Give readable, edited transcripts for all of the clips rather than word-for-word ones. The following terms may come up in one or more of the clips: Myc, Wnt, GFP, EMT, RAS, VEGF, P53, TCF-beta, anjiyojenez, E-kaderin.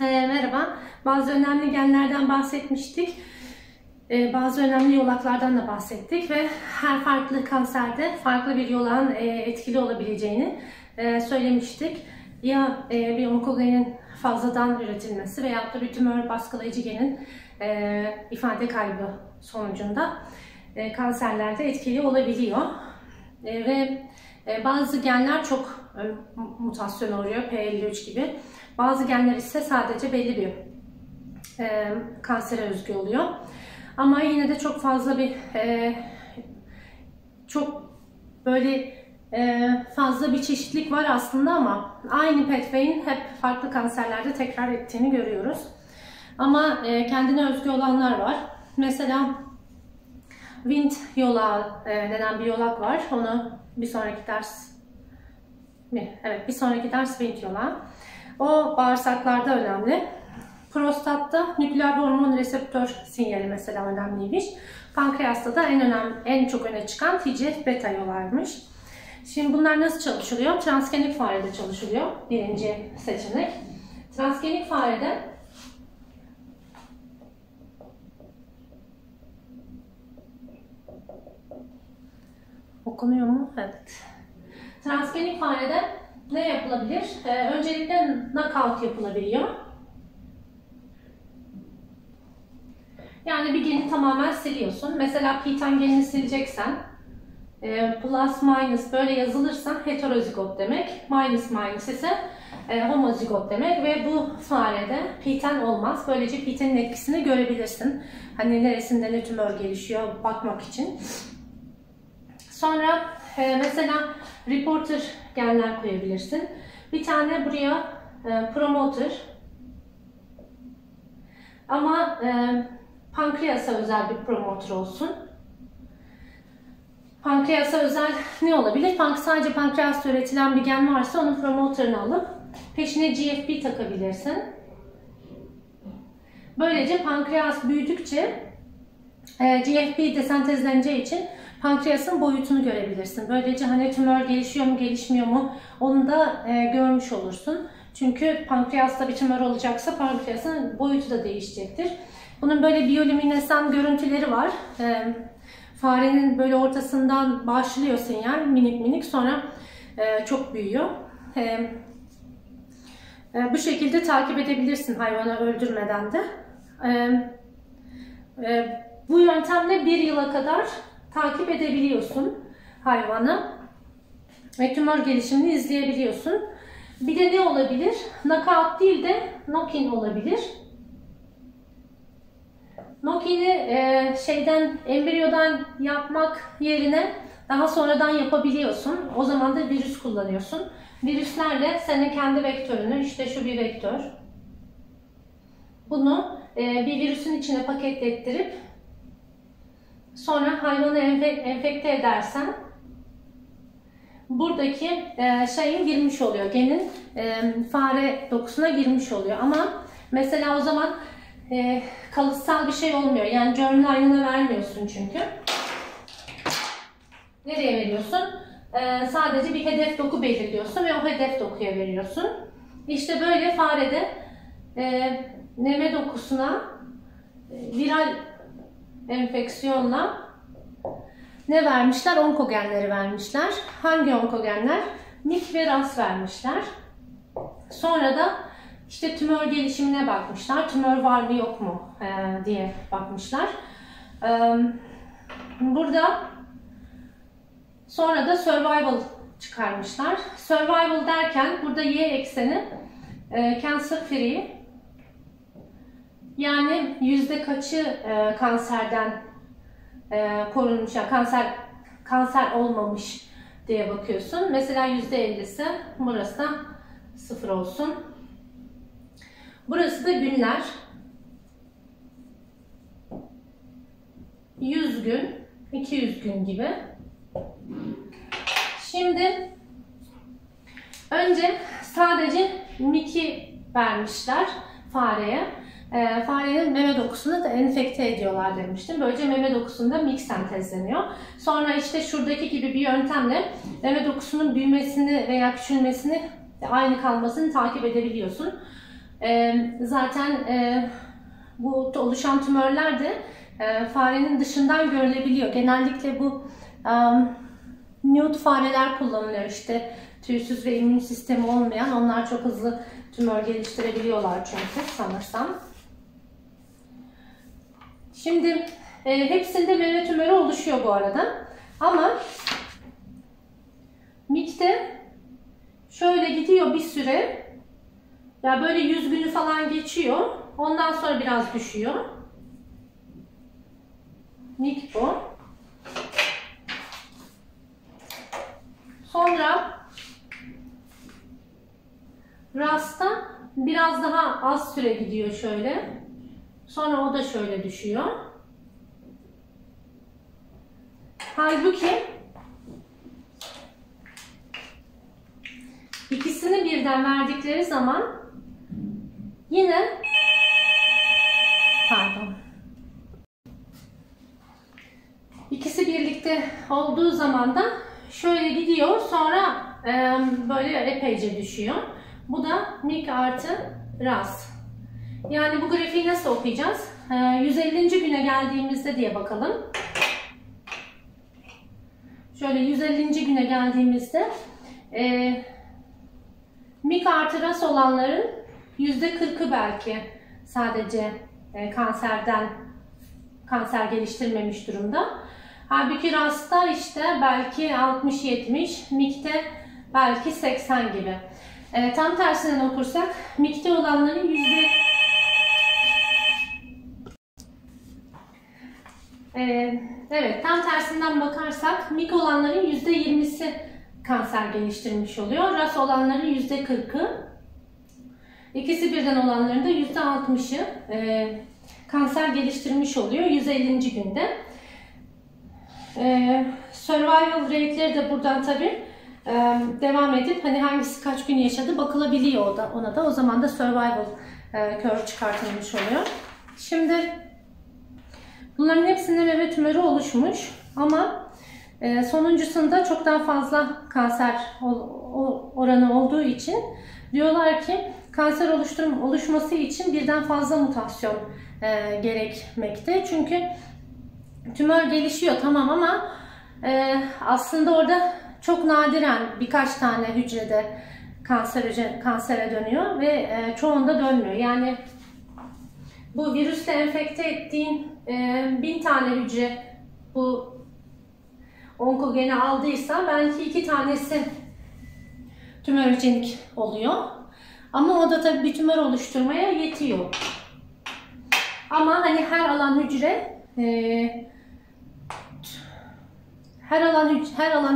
Merhaba. Bazı önemli genlerden bahsetmiştik. Bazı önemli yolaklardan da bahsettik ve her farklı kanserde farklı bir yolağın etkili olabileceğini söylemiştik. Ya bir onkogenin fazladan üretilmesi veyahut da bir tümör baskılayıcı genin ifade kaybı sonucunda kanserlerde etkili olabiliyor. Ve bazı genler çok mutasyona uğruyor, P53 gibi. Bazı genler ise sadece belli bir kansere özgü oluyor. Ama yine de çok fazla bir fazla bir çeşitlilik var aslında, ama aynı pathway'in hep farklı kanserlerde tekrar ettiğini görüyoruz. Ama kendine özgü olanlar var. Mesela Wnt yolağı denen bir yolak var. Onu bir sonraki ders Wnt yolağı. O bağırsaklarda önemli. Prostatta nükleer hormon reseptör sinyali mesela önemliymiş. Pankreasta da en çok öne çıkan TCF-beta yollarmış. Şimdi bunlar nasıl çalışılıyor? Transgenik farede çalışılıyor. Birinci seçenek. Transgenik farede okunuyor mu? Evet. Transgenik farede ne yapılabilir? Öncelikle knockout yapılabiliyor. Yani bir geni tamamen siliyorsun. Mesela P53 genini sileceksen plus minus böyle yazılırsa heterozigot demek, minus minus ise homozigot demek ve bu farede P53 olmaz. Böylece P53'in etkisini görebilirsin. Hani neresinde ne tümör gelişiyor bakmak için. Sonra mesela reporter genler koyabilirsin. Bir tane buraya promoter ama pankreasa özel bir promoter olsun. Pankreasa özel ne olabilir? Sadece pankreasta üretilen bir gen varsa onun promotorunu alıp peşine GFP takabilirsin. Böylece pankreas büyüdükçe GFP de sentezleneceği için pankreasın boyutunu görebilirsin. Böylece hani tümör gelişiyor mu gelişmiyor mu onu da görmüş olursun. Çünkü pankreasta bir tümör olacaksa pankreasın boyutu da değişecektir. Bunun böyle biyolüminesan görüntüleri var. Farenin böyle ortasından başlıyor sinyal minik minik, sonra çok büyüyor. Bu şekilde takip edebilirsin hayvanı öldürmeden de. Bu yöntemle bir yıla kadar takip edebiliyorsun hayvanı ve tümör gelişimini izleyebiliyorsun. Bir de ne olabilir? Knockout değil de knock-in olabilir. Knock-in'i embriyodan yapmak yerine daha sonradan yapabiliyorsun. O zaman da virüs kullanıyorsun. Virüslerle senin kendi vektörünü, işte şu bir vektör, bunu bir virüsün içine paketlettirip sonra hayvanı enfekte edersen buradaki şeyin girmiş oluyor, genin fare dokusuna girmiş oluyor. Ama mesela o zaman kalıtsal bir şey olmuyor. Yani germline'ına vermiyorsun çünkü. Nereye veriyorsun? Sadece bir hedef doku belirliyorsun ve o hedef dokuya veriyorsun. İşte böyle farede neme dokusuna viral enfeksiyonla ne vermişler? Onkogenleri vermişler. Hangi onkogenler? Myc ve RAS vermişler. Sonra da İşte tümör gelişimine bakmışlar, tümör var mı yok mu diye bakmışlar. Burada sonra da survival çıkarmışlar. Survival derken burada y ekseni cancer free, yani yüzde kaçı kanserden korunmuş, yani kanser olmamış diye bakıyorsun. Mesela %50'si, burası da 0 olsun. Burası da günler. 100 gün, 200 gün gibi. Şimdi önce sadece Myc'i vermişler fareye. Farenin meme dokusunu da enfekte ediyorlar demiştim. Böylece meme dokusunda Myc sentezleniyor. Sonra işte şuradaki gibi bir yöntemle meme dokusunun büyümesini veya küçülmesini, aynı kalmasını takip edebiliyorsun. Zaten bu oluşan tümörler de farenin dışından görülebiliyor. Genellikle bu nude fareler kullanılıyor. İşte tüysüz ve immün sistemi olmayan, onlar çok hızlı tümör geliştirebiliyorlar çünkü sanırsam. Şimdi hepsinde meme tümörü oluşuyor bu arada. Ama Myc'te şöyle gidiyor bir süre. Ya böyle 100 günü falan geçiyor. Ondan sonra biraz düşüyor. Myc bu. Sonra RAS'ta biraz daha az süre gidiyor şöyle. Sonra o da şöyle düşüyor. Halbuki ikisini birden verdikleri zaman yine ikisi birlikte olduğu zaman da şöyle gidiyor, sonra böyle epeyce düşüyor. Bu da Myc artı RAS. Yani bu grafiği nasıl okuyacağız? 150. güne geldiğimizde diye bakalım. Şöyle 150. güne geldiğimizde Myc artı RAS olanların %40'ı belki sadece kanser geliştirmemiş durumda. Halbuki RAS'ta işte belki 60-70, Myc'te belki 80 gibi. Tam tersinden okursak Myc'te olanların tam tersinden bakarsak Myc olanların %20'si kanser geliştirmiş oluyor. RAS olanların %40'ı, ikisi birden olanların da %60'ı kanser geliştirmiş oluyor 150. günde. Survival rate'leri de buradan tabi devam edip hani hangisi kaç gün yaşadı bakılabiliyor ona da. O zaman da survival curve çıkartılmış oluyor. Şimdi bunların hepsinde meme tümörü oluşmuş ama sonuncusunda çok daha fazla kanser oranı olduğu için diyorlar ki kanser oluşması için birden fazla mutasyon gerekmekte. Çünkü tümör gelişiyor tamam ama aslında orada çok nadiren birkaç tane hücrede kansere dönüyor ve çoğunda dönmüyor. Yani bu virüsle enfekte ettiğin 1000 tane hücre bu onkogeni aldıysa belki 2 tanesi tümörojenik oluyor. Ama o da tabii bir tümör oluşturmaya yetiyor. Ama hani her alan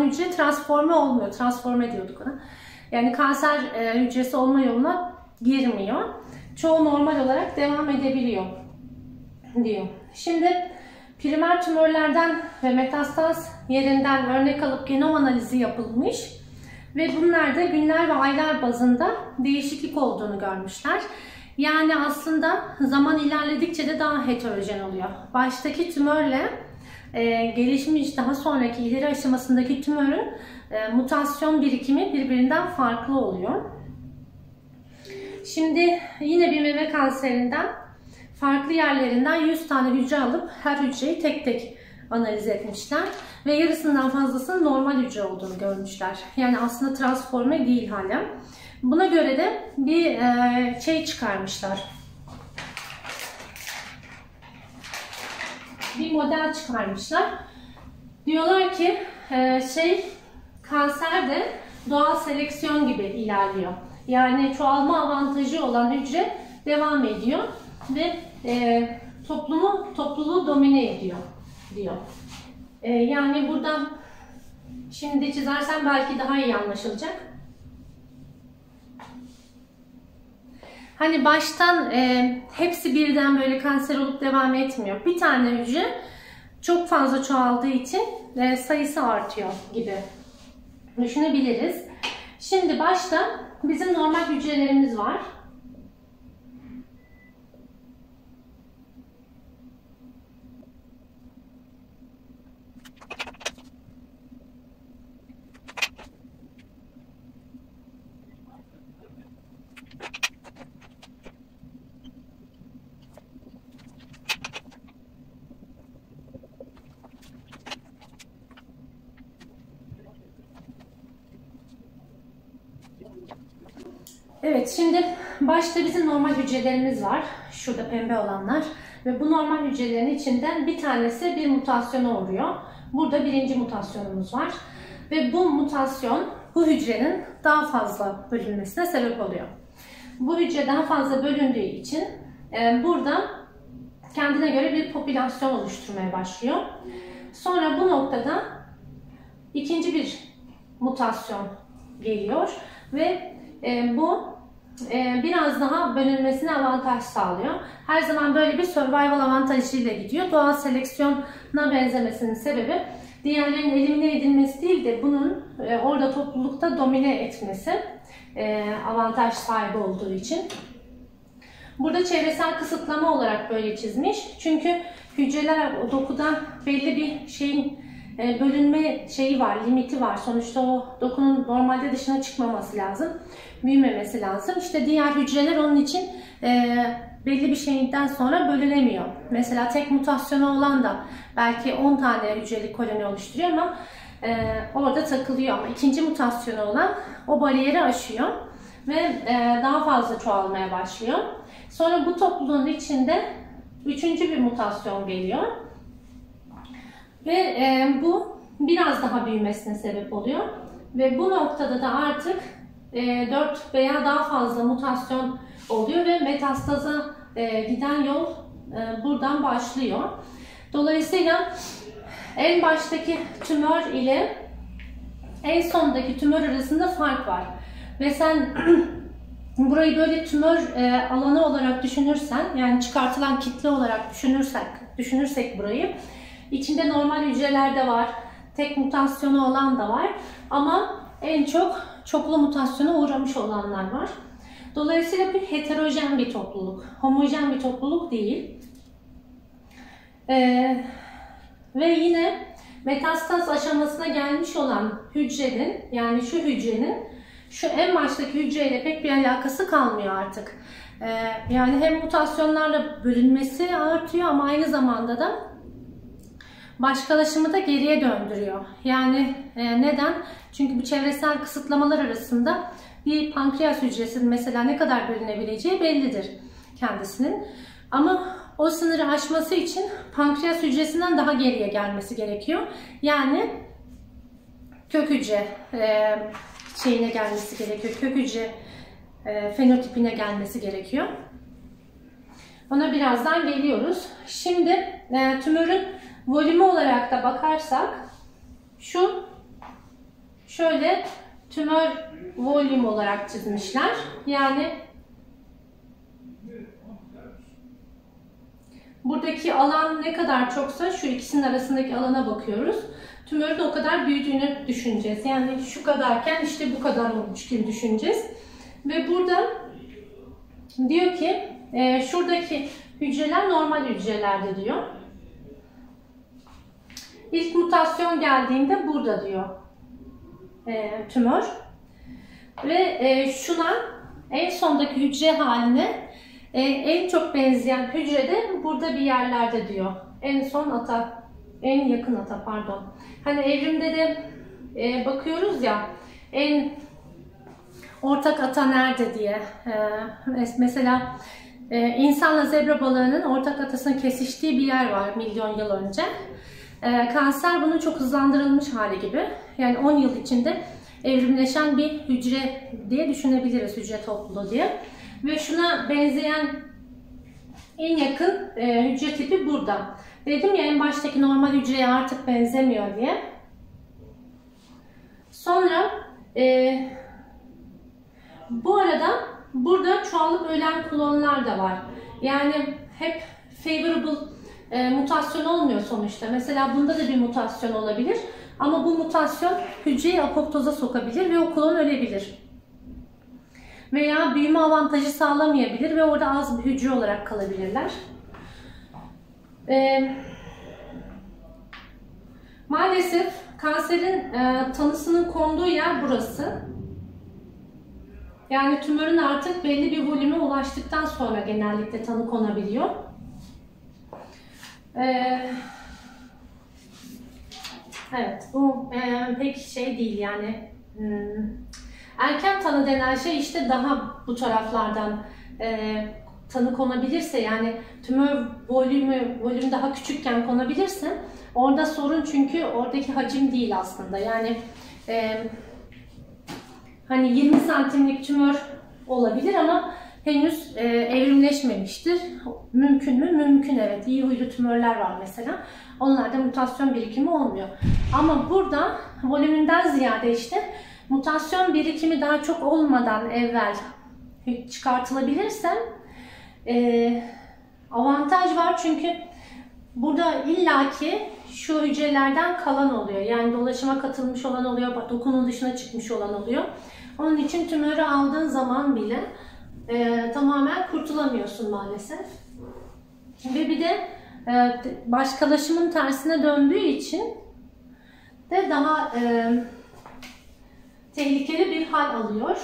hücre transforme olmuyor. Transforme diyorduk ona. Yani kanser hücresi olma yoluna girmiyor. Çoğu normal olarak devam edebiliyor diyor. Şimdi primer tümörlerden ve metastaz yerinden örnek alıp genom analizi yapılmış ve bunlarda günler ve aylar bazında değişiklik olduğunu görmüşler. Yani aslında zaman ilerledikçe de daha heterojen oluyor. Baştaki tümörle gelişmiş daha sonraki ileri aşamasındaki tümörün mutasyon birikimi birbirinden farklı oluyor. Şimdi yine bir meme kanserinden farklı yerlerinden 100 tane hücre alıp her hücreyi tek tek analiz etmişler ve yarısından fazlasının normal hücre olduğunu görmüşler. Yani aslında transforme değil hala. Buna göre de bir şey çıkarmışlar. Bir model çıkarmışlar. Diyorlar ki kanser de doğal seleksiyon gibi ilerliyor. Yani çoğalma avantajı olan hücre devam ediyor ve topluluğu domine ediyor diyor. Yani buradan şimdi çizersem belki daha iyi anlaşılacak. Hani baştan hepsi birden böyle kanser olup devam etmiyor. Bir tane hücre çok fazla çoğaldığı için sayısı artıyor gibi düşünebiliriz. Şimdi başta bizim normal hücrelerimiz var. Evet, şimdi başta bizim normal hücrelerimiz var. Şurada pembe olanlar. Ve bu normal hücrelerin içinden bir tanesi bir mutasyona uğruyor. Burada birinci mutasyonumuz var. Ve bu mutasyon bu hücrenin daha fazla bölünmesine sebep oluyor. Bu hücre daha fazla bölündüğü için burada kendine göre bir popülasyon oluşturmaya başlıyor. Sonra bu noktada ikinci bir mutasyon geliyor ve bu biraz daha bölünmesine avantaj sağlıyor. Her zaman böyle bir survival avantajıyla gidiyor. Doğal seleksiyona benzemesinin sebebi diğerlerinin elimine edilmesi değil de bunun orada toplulukta domine etmesi, avantaj sahibi olduğu için. Burada çevresel kısıtlama olarak böyle çizmiş. Çünkü hücreler dokuda belli bir şeyin bölünme şeyi var, limiti var. Sonuçta o dokunun normalde dışına çıkmaması lazım, büyümemesi lazım. İşte diğer hücreler onun için belli bir şeyinden sonra bölünemiyor. Mesela tek mutasyonu olan da belki 10 tane hücreli koloni oluşturuyor ama orada takılıyor. Ama ikinci mutasyonu olan o bariyeri aşıyor ve daha fazla çoğalmaya başlıyor. Sonra bu topluluğun içinde üçüncü bir mutasyon geliyor. Ve bu biraz daha büyümesine sebep oluyor. Ve bu noktada da artık 4 veya daha fazla mutasyon oluyor ve metastaza giden yol buradan başlıyor. Dolayısıyla en baştaki tümör ile en sondaki tümör arasında fark var. Ve sen burayı böyle tümör alanı olarak düşünürsen, yani çıkartılan kitle olarak düşünürsek burayı, İçinde normal hücreler de var, tek mutasyonu olan da var ama en çok çoklu mutasyona uğramış olanlar var. Dolayısıyla bir heterojen bir topluluk, homojen bir topluluk değil. Ve yine metastaz aşamasına gelmiş olan hücrenin, yani şu hücrenin, şu en baştaki hücreyle pek bir alakası kalmıyor artık. Yani hem mutasyonlarla bölünmesi artıyor ama aynı zamanda da başkalaşımı da geriye döndürüyor. Yani neden? Çünkü bu çevresel kısıtlamalar arasında bir pankreas hücresinin mesela ne kadar bölünebileceği bellidir kendisinin. Ama o sınırı aşması için pankreas hücresinden daha geriye gelmesi gerekiyor. Yani kök hücre şeyine gelmesi gerekiyor. Kök hücre fenotipine gelmesi gerekiyor. Ona birazdan geliyoruz. Şimdi tümörün volümü olarak da bakarsak şu şöyle tümör volüm olarak çizmişler. Yani buradaki alan ne kadar çoksa şu ikisinin arasındaki alana bakıyoruz. Tümörün o kadar büyüdüğünü düşüneceğiz. Yani şu kadarken işte bu kadar olmuş gibi düşüneceğiz. Ve burada diyor ki şuradaki hücreler normal hücrelerde diyor. İlk mutasyon geldiğinde burada diyor tümör ve şuna en sondaki hücre haline en çok benzeyen hücre de burada bir yerlerde diyor. En yakın ata pardon. Hani evrimde de bakıyoruz ya en ortak ata nerede diye. Mesela insanla zebra balığının ortak atasının kesiştiği bir yer var milyon yıl önce. Kanser bunun çok hızlandırılmış hali gibi. Yani 10 yıl içinde evrimleşen bir hücre diye düşünebiliriz, hücre topluluğu diye. Ve şuna benzeyen en yakın hücre tipi burada. Dedim ya en baştaki normal hücreye artık benzemiyor diye. Sonra bu arada burada çoğalıp ölen klonlar da var. Yani hep favorable mutasyon olmuyor sonuçta. Mesela bunda da bir mutasyon olabilir ama bu mutasyon hücreyi apoptoza sokabilir ve o klon ölebilir. Veya büyüme avantajı sağlamayabilir ve orada az bir hücre olarak kalabilirler. Maalesef kanserin tanısının konduğu yer burası. Yani tümörün artık belli bir volüme ulaştıktan sonra genellikle tanı konabiliyor. Evet, bu pek şey değil yani Erken tanı denen şey işte daha bu taraflardan tanı konabilirse, yani tümör volüm daha küçükken konabilirsin. Orada sorun çünkü oradaki hacim değil aslında. Yani hani 20 santimlik tümör olabilir ama henüz evrimleşmemiştir. Mümkün mü? Mümkün, evet. İyi huylu tümörler var mesela. Onlarda mutasyon birikimi olmuyor. Ama burada volümünden ziyade işte mutasyon birikimi daha çok olmadan evvel çıkartılabilirse avantaj var. Çünkü burada illaki şu hücrelerden kalan oluyor. Yani dolaşıma katılmış olan oluyor, dokunun dışına çıkmış olan oluyor. Onun için tümörü aldığın zaman bile tamamen kurtulamıyorsun maalesef. Ve bir de başkalaşımın tersine döndüğü için de daha tehlikeli bir hal alıyor.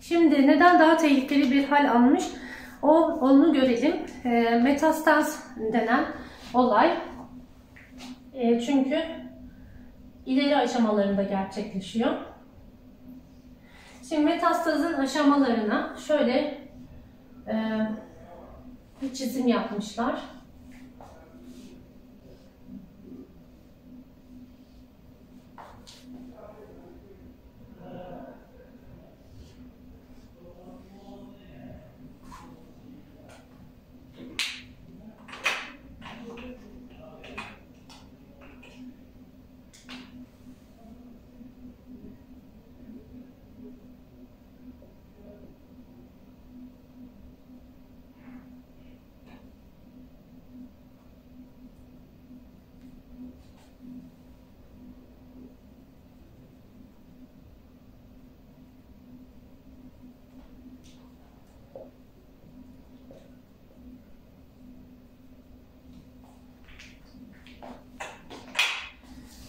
Şimdi neden daha tehlikeli bir hal almış? Onu görelim. Metastaz denen olay. Çünkü ileri aşamalarında gerçekleşiyor. Şimdi metastazın aşamalarına şöyle bir çizim yapmışlar.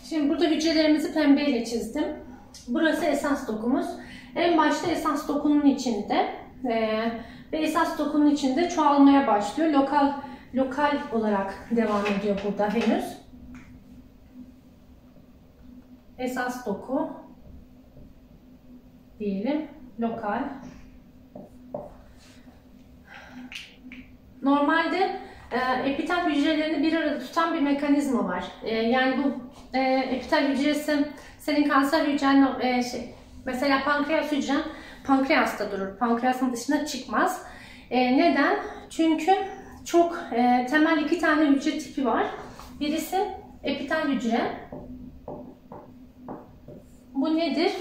Şimdi burada hücrelerimizi pembeyle çizdim. Burası esas dokumuz. En başta esas dokunun içinde ve esas dokunun içinde çoğalmaya başlıyor. Lokal olarak devam ediyor burada henüz. Esas doku diyelim, lokal. Normalde epitel hücrelerini bir arada tutan bir mekanizma var. Yani bu epitel hücresi senin kanser hücren, mesela pankreas hücren pankreasta durur. Pankreasın dışına çıkmaz. Neden? Çünkü çok temel iki tane hücre tipi var. Birisi epitel hücre. Bu nedir?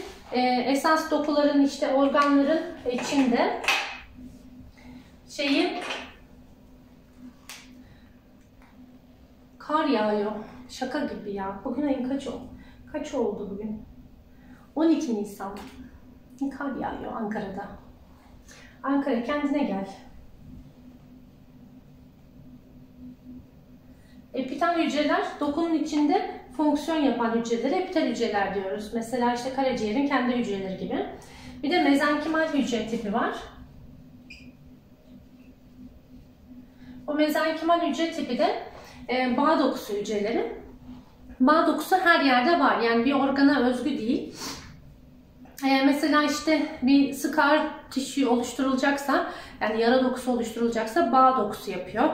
Esas dokuların, işte organların içinde kar yağıyor. Şaka gibi ya. Bugün ayın kaç oldu bugün? 12 Nisan. Kar yağıyor Ankara'da. Ankara, kendine gel. Epitel hücreler dokunun içinde fonksiyon yapan hücrelere epitel hücreler diyoruz. Mesela işte karaciğerin kendi hücreleri gibi. Bir de mezenkimal hücre tipi var. O mezenkimal hücre tipi de bağ dokusu hücreleri. Bağ dokusu her yerde var. Yani bir organa özgü değil. Mesela işte bir scar tissue oluşturulacaksa, yani yara dokusu oluşturulacaksa bağ dokusu yapıyor.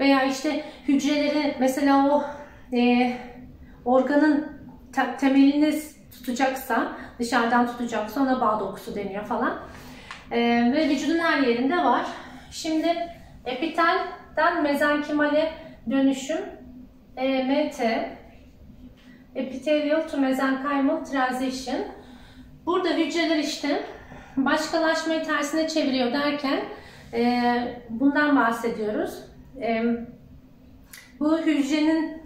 Veya işte hücreleri mesela o organın temelini tutacaksa, dışarıdan tutacaksa ona bağ dokusu deniyor falan. Ve vücudun her yerinde var. Şimdi epitelden mezenkimale dönüşüm EMT, Epithelial to Mesenchymal Transition. Burada hücreler işte başkalaşmayı tersine çeviriyor derken bundan bahsediyoruz. Bu hücrenin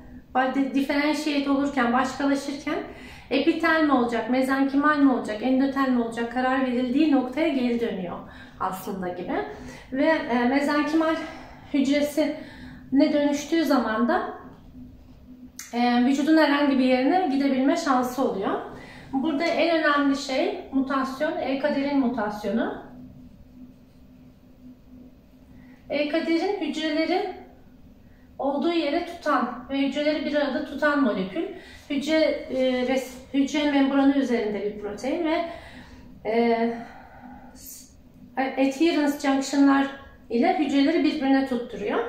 diferansiyet olurken, başkalaşırken epitel mi olacak, mezenkimal mi olacak, endotel mi olacak karar verildiği noktaya geri dönüyor aslında gibi. Ve mezenkimal hücresi ne dönüştüğü zaman da vücudun herhangi bir yerine gidebilme şansı oluyor. Burada en önemli şey mutasyon, E-kaderin mutasyonu. E-kaderin hücreleri olduğu yere tutan ve hücreleri bir arada tutan molekül. Hücre membranı üzerinde bir protein ve adherence junction'lar ile hücreleri birbirine tutturuyor.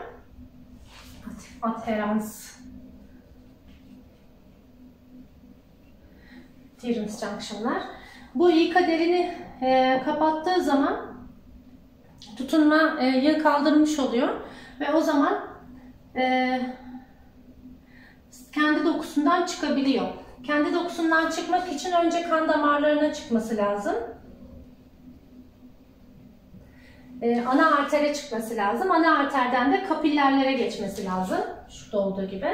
Adherence junction'lar. Bu E-kaderini kapattığı zaman tutunmayı kaldırmış oluyor ve o zaman kendi dokusundan çıkabiliyor. Kendi dokusundan çıkmak için önce kan damarlarına çıkması lazım. Ana artere çıkması lazım. Ana arterden de kapillerlere geçmesi lazım. Şurada olduğu gibi.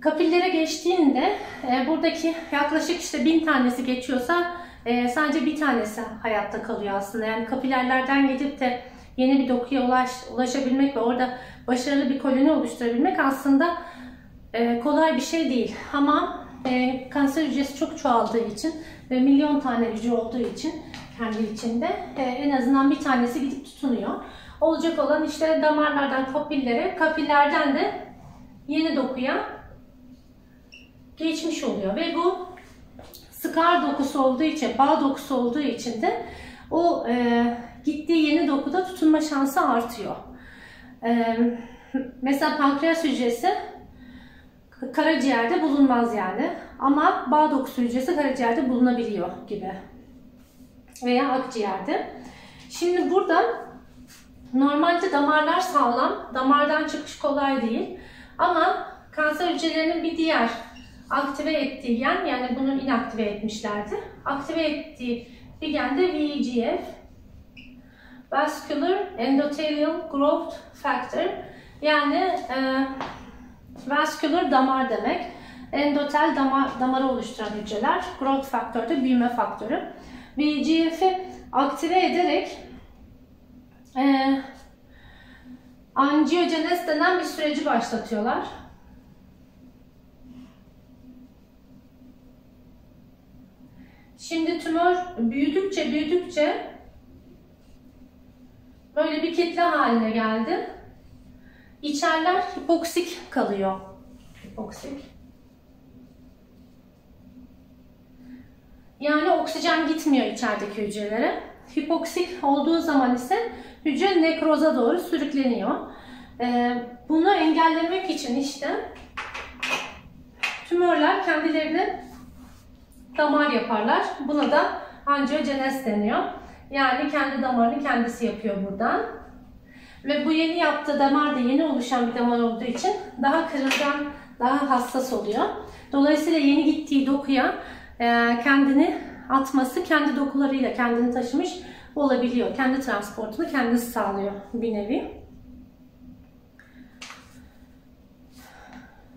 Kapillere geçtiğinde buradaki yaklaşık işte 1000 tanesi geçiyorsa sadece bir tanesi hayatta kalıyor aslında. Yani kapillerlerden gidip de yeni bir dokuya ulaşabilmek ve orada başarılı bir koloni oluşturabilmek aslında kolay bir şey değil. Ama kanser hücresi çok çoğaldığı için ve milyon tane hücre olduğu için kendi içinde en azından bir tanesi gidip tutunuyor. Olacak olan işte damarlardan kapillere, kapillerden de yeni dokuya geçmiş oluyor ve bu skar dokusu olduğu için, bağ dokusu olduğu için de o gittiği yeni dokuda tutunma şansı artıyor. Mesela pankreas hücresi karaciğerde bulunmaz yani. Ama bağ dokusu hücresi karaciğerde bulunabiliyor gibi. Veya akciğerde. Şimdi burada normalde damarlar sağlam. Damardan çıkış kolay değil. Ama kanser hücrelerinin bir diğer aktive ettiği gen, yani bunu inaktive etmişlerdi. Aktive ettiği bir gen de VEGF. Vascular Endothelial Growth Factor, yani vascular damar demek, endotel damarı oluşturan hücreler, growth faktör de büyüme faktörü. VEGF'i aktive ederek anjiyojenez denen bir süreci başlatıyorlar. Şimdi tümör büyüdükçe böyle bir kitle haline geldi. İçerler hipoksik kalıyor. Hipoksik. Yani oksijen gitmiyor içerideki hücrelere. Hipoksik olduğu zaman ise hücre nekroza doğru sürükleniyor. Bunu engellemek için işte tümörler kendilerine damar yaparlar. Buna da anjiyojenez deniyor. Yani kendi damarını kendisi yapıyor buradan. Ve bu yeni yaptığı damar da yeni oluşan bir damar olduğu için daha kırılgan, daha hassas oluyor. Dolayısıyla yeni gittiği dokuya kendini atması, kendi dokularıyla kendini taşımış olabiliyor. Kendi transportunu kendisi sağlıyor bir nevi.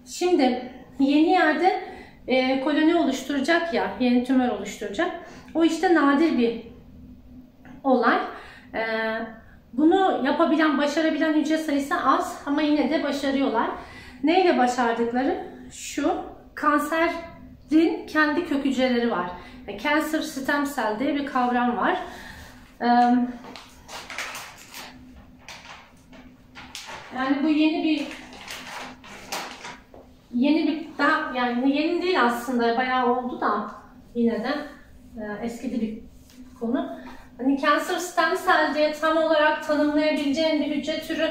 Şimdi yeni yerde koloni oluşturacak ya, yeni tümör oluşturacak. O işte nadir bir olay. Bunu yapabilen, başarabilen hücre sayısı az ama yine de başarıyorlar. Neyle başardıkları? Şu, kanserin kendi kök hücreleri var. Cancer stem cell diye bir kavram var. Yani bu yeni değil aslında, bayağı oldu da yine de eskidi bir konu. Hani cancer stem cell diye tam olarak tanımlayabileceğin bir hücre türü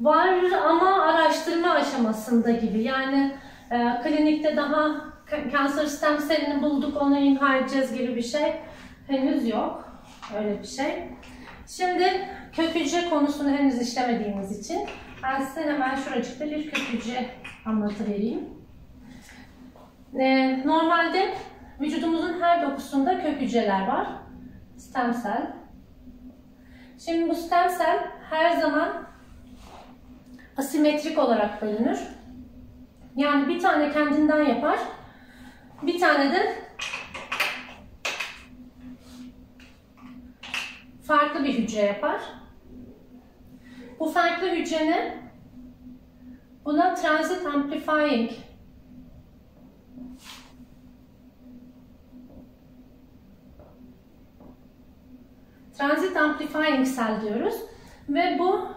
var ama araştırma aşamasında gibi. Yani klinikte daha cancer stem cellini bulduk, onu imha edeceğiz gibi bir şey henüz yok. Öyle bir şey. Şimdi kök hücre konusunu henüz işlemediğimiz için ben size hemen şuracıkta bir kök hücre anlatıvereyim. Normalde vücudumuzun her dokusunda kök hücreler var. Stem cell. Şimdi bu stem cell her zaman asimetrik olarak bölünür. Yani bir tane kendinden yapar. Bir tane de farklı bir hücre yapar. bu farklı hücrenin buna transit amplifying cell diyoruz ve bu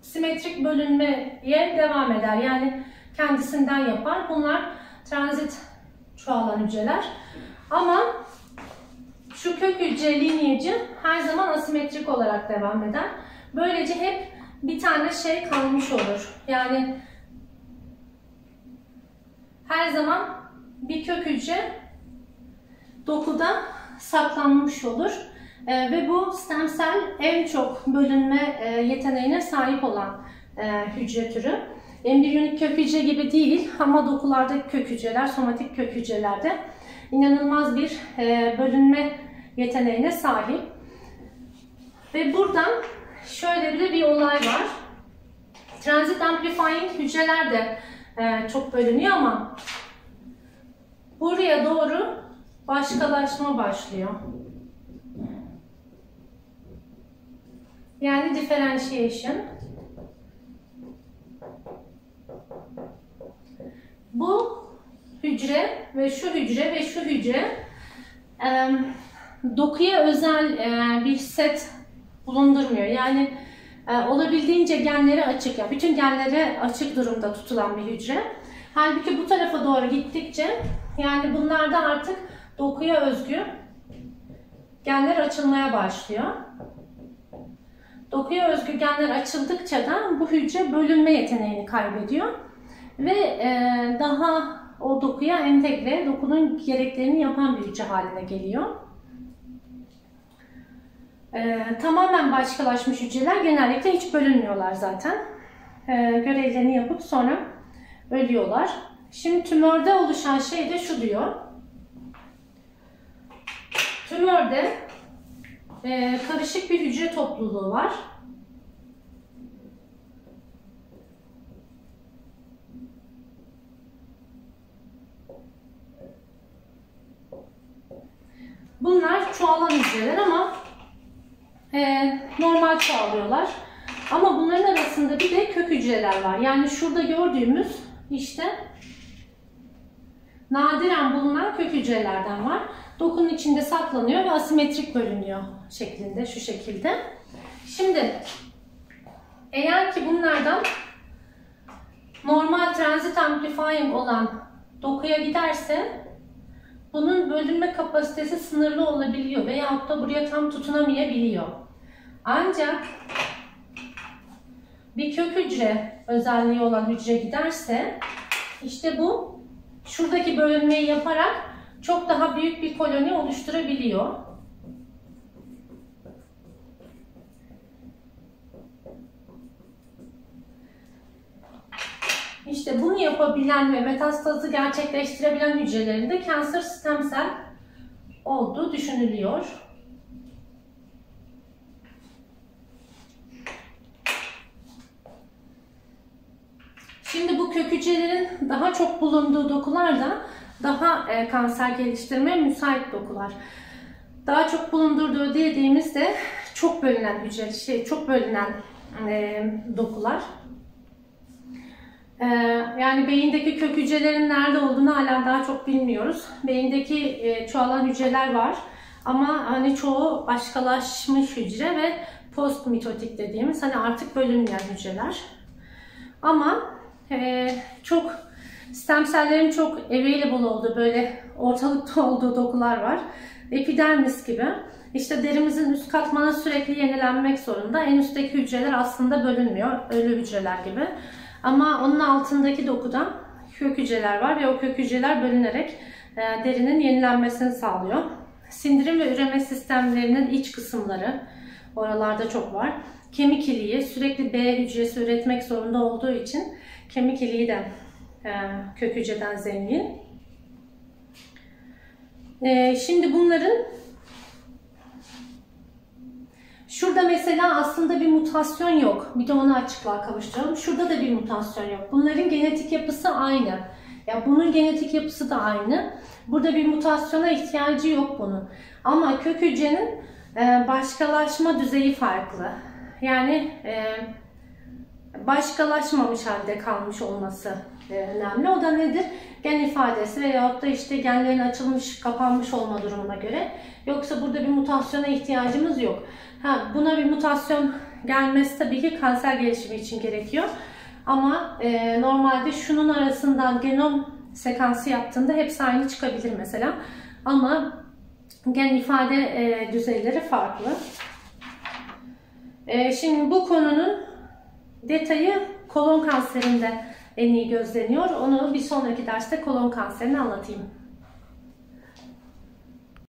simetrik bölünmeye devam eder. Yani kendisinden yapar. Bunlar transit çoğalan hücreler. Ama şu kök hücre lineage'i her zaman asimetrik olarak devam eder. Böylece hep bir tane şey kalmış olur. Yani her zaman bir kök hücre dokuda saklanmış olur. Ve bu stem cell en çok bölünme yeteneğine sahip olan hücre türü. Embriyonik kök hücre gibi değil ama dokulardaki kök hücreler, somatik kök hücrelerde inanılmaz bir bölünme yeteneğine sahip. Ve buradan şöyle bir olay var. Transit amplifying hücreler de çok bölünüyor ama buraya doğru başkalaşma başlıyor. Yani differentiation. Bu hücre ve şu hücre ve şu hücre dokuya özel bir set bulundurmuyor. Yani olabildiğince genlere açık, yani bütün genlere açık durumda tutulan bir hücre. Halbuki bu tarafa doğru gittikçe yani bunlarda artık dokuya özgü genler açılmaya başlıyor. Dokuya özgü genler açıldıkça da bu hücre bölünme yeteneğini kaybediyor ve daha o dokuya entegre, dokunun gereklerini yapan bir hücre haline geliyor. Tamamen başkalaşmış hücreler genellikle hiç bölünmüyorlar zaten. Görevlerini yapıp sonra ölüyorlar. Şimdi tümörde oluşan şey de şu diyor. Tümörde karışık bir hücre topluluğu var. Bunlar çoğalan hücreler ama normal çoğalıyorlar. Ama bunların arasında bir de kök hücreler var. Yani şurada gördüğümüz işte nadiren bulunan kök hücrelerden var. Dokunun içinde saklanıyor ve asimetrik bölünüyor şeklinde, şu şekilde. Şimdi eğer ki bunlardan normal transit amplifying olan dokuya giderse bunun bölünme kapasitesi sınırlı olabiliyor veyahut da buraya tam tutunamayabiliyor. Ancak bir kök hücre özelliği olan hücre giderse işte bu şuradaki bölünmeyi yaparak çok daha büyük bir koloni oluşturabiliyor. İşte bunu yapabilen ve metastazı gerçekleştirebilen hücrelerin de kanser stem cell olduğu düşünülüyor. Şimdi bu kök hücrelerin daha çok bulunduğu dokular da daha kanser geliştirmeye müsait dokular. Daha çok bulundurduğu dediğimizde çok bölünen hücre, çok bölünen dokular. Yani beyindeki kök hücrelerin nerede olduğunu hala daha çok bilmiyoruz. Beyindeki çoğalan hücreler var ama hani çoğu başkalaşmış hücre ve post mitotik dediğimiz hani artık bölünmeyen hücreler. Ama çok stem cell'lerin çok available olduğu, böyle ortalıkta olduğu dokular var. Epidermis gibi. İşte derimizin üst katmanı sürekli yenilenmek zorunda. En üstteki hücreler aslında bölünmüyor. Ölü hücreler gibi. Ama onun altındaki dokuda kök hücreler var ve o kök hücreler bölünerek derinin yenilenmesini sağlıyor. Sindirim ve üreme sistemlerinin iç kısımları oralarda çok var. Kemik iliği sürekli B hücresi üretmek zorunda olduğu için kemik iliği de kök hücreden zengin. Şimdi bunların şurada mesela aslında bir mutasyon yok. Bir de onu açıklığa kavuşturalım. Şurada da bir mutasyon yok. Bunların genetik yapısı aynı. Ya yani bunun genetik yapısı da aynı. Burada bir mutasyona ihtiyacı yok bunun. Ama kök hücrenin başkalaşma düzeyi farklı. Yani başkalaşmamış halde kalmış olması önemli. O da nedir? Gen ifadesi veyahut da işte genlerin açılmış, kapanmış olma durumuna göre. Yoksa burada bir mutasyona ihtiyacımız yok. Ha, buna bir mutasyon gelmesi tabii ki kanser gelişimi için gerekiyor. Ama normalde şunun arasından genom sekansı yaptığında hepsi aynı çıkabilir mesela. Ama gen ifade düzeyleri farklı. Şimdi bu konunun detayı kolon kanserinde en iyi gözleniyor. Onu bir sonraki derste kolon kanserini anlatayım.